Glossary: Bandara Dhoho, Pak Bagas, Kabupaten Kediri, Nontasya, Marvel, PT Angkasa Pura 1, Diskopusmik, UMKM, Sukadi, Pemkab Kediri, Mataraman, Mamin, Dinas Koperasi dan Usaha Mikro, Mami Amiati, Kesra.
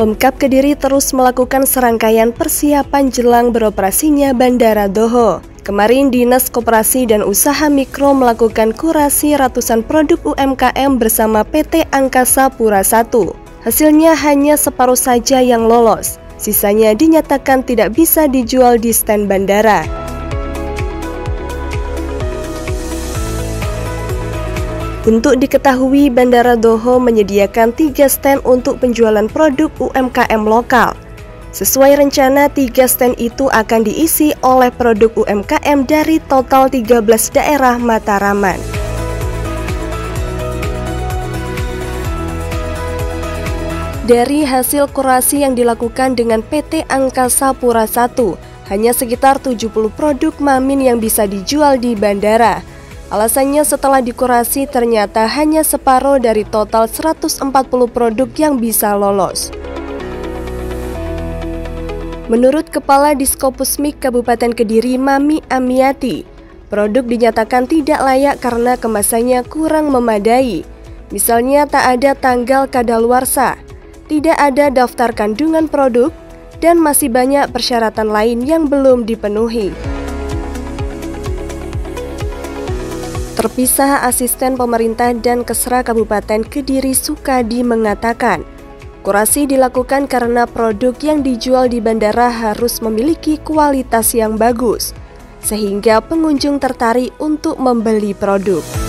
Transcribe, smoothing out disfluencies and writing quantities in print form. Pemkab Kediri terus melakukan serangkaian persiapan jelang beroperasinya Bandara Dhoho. Kemarin, Dinas Koperasi dan Usaha Mikro melakukan kurasi ratusan produk UMKM bersama PT Angkasa Pura 1. Hasilnya hanya separuh saja yang lolos, sisanya dinyatakan tidak bisa dijual di stand bandara. Untuk diketahui, Bandara Dhoho menyediakan 3 stand untuk penjualan produk UMKM lokal. Sesuai rencana, 3 stand itu akan diisi oleh produk UMKM dari total 13 daerah Mataraman. Dari hasil kurasi yang dilakukan dengan PT Angkasa Pura 1, hanya sekitar 70 produk Mamin yang bisa dijual di bandara. Alasannya, setelah dikurasi ternyata hanya separuh dari total 140 produk yang bisa lolos. Menurut Kepala Diskopusmik Kabupaten Kediri, Mami Amiati, produk dinyatakan tidak layak karena kemasannya kurang memadai. Misalnya, tak ada tanggal kadaluarsa, tidak ada daftar kandungan produk, dan masih banyak persyaratan lain yang belum dipenuhi. Terpisah, Asisten Pemerintah dan Kesra Kabupaten Kediri Sukadi mengatakan, kurasi dilakukan karena produk yang dijual di bandara harus memiliki kualitas yang bagus, sehingga pengunjung tertarik untuk membeli produk.